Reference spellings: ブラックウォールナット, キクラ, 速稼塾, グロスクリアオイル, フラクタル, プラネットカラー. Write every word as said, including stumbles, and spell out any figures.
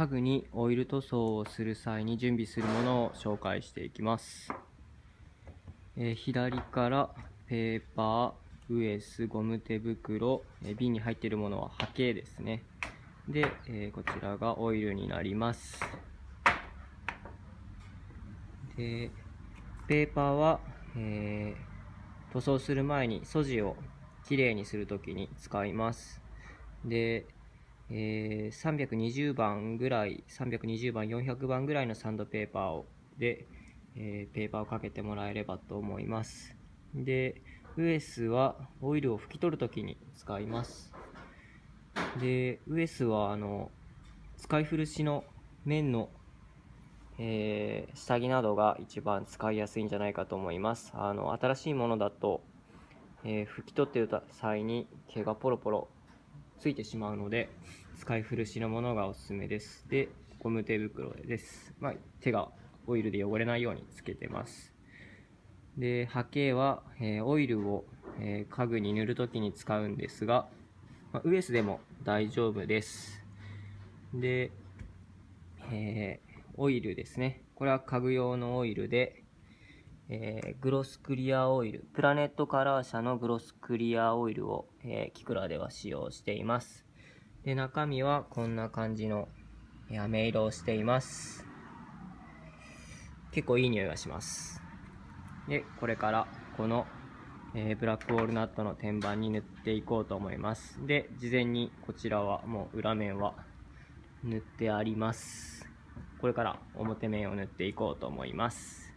家具にオイル塗装をする際に準備するものを紹介していきます。えー、左からペーパー、ウエス、ゴム手袋、えー、瓶に入っているものはハケですね。で、えー、こちらがオイルになります。で、ペーパーは、えー、塗装する前に素地をきれいにするときに使います。で、えー、さんびゃくにじゅうばんぐらい、さんびゃくにじゅうばん、よんひゃくばんぐらいのサンドペーパーをで、えー、ペーパーをかけてもらえればと思います。で、ウエスはオイルを拭き取るときに使います。で、ウエスはあの使い古しの綿の、えー、下着などが一番使いやすいんじゃないかと思います。あの新しいものだと、えー、拭き取っている際に毛がポロポロついてしまうので、使い古しのものがおすすめです。で、ゴム手袋です、まあ、手がオイルで汚れないようにつけてます。で、ハケは、えー、オイルを、えー、家具に塗るときに使うんですが、まあ、ウエスでも大丈夫です。で、えー、オイルですね。これは家具用のオイルで、えー、グロスクリアオイル、プラネットカラー社のグロスクリアオイルを、えー、キクラでは使用しています。で、中身はこんな感じの飴色をしています。結構いい匂いがします。で、これからこの、えー、ブラックウォールナットの天板に塗っていこうと思います。で、事前にこちらはもう裏面は塗ってあります。これから表面を塗っていこうと思います。